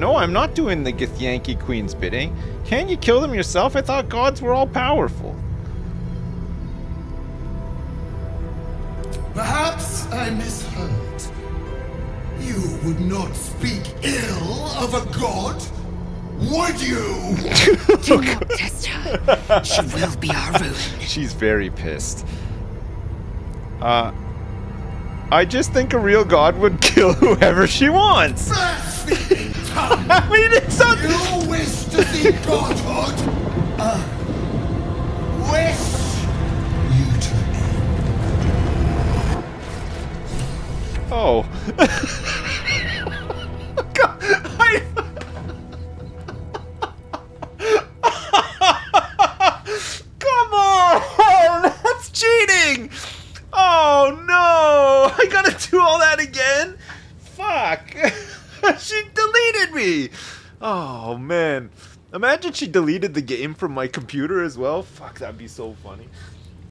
No, I'm not doing the Githyanki Queen's bidding. Can you kill them yourself? I thought gods were all powerful. Perhaps I misheard. You would not speak ill of a god, would you? Do not test her. She will be our ruin. She's very pissed. I just think a real god would kill whoever she wants. I mean, it's something. You wish to see godhood? Wish you to end. Oh. God, Come on! That's cheating! Oh no! I gotta do all that again? Fuck! She deleted me! Oh man. Imagine she deleted the game from my computer as well. Fuck, that'd be so funny.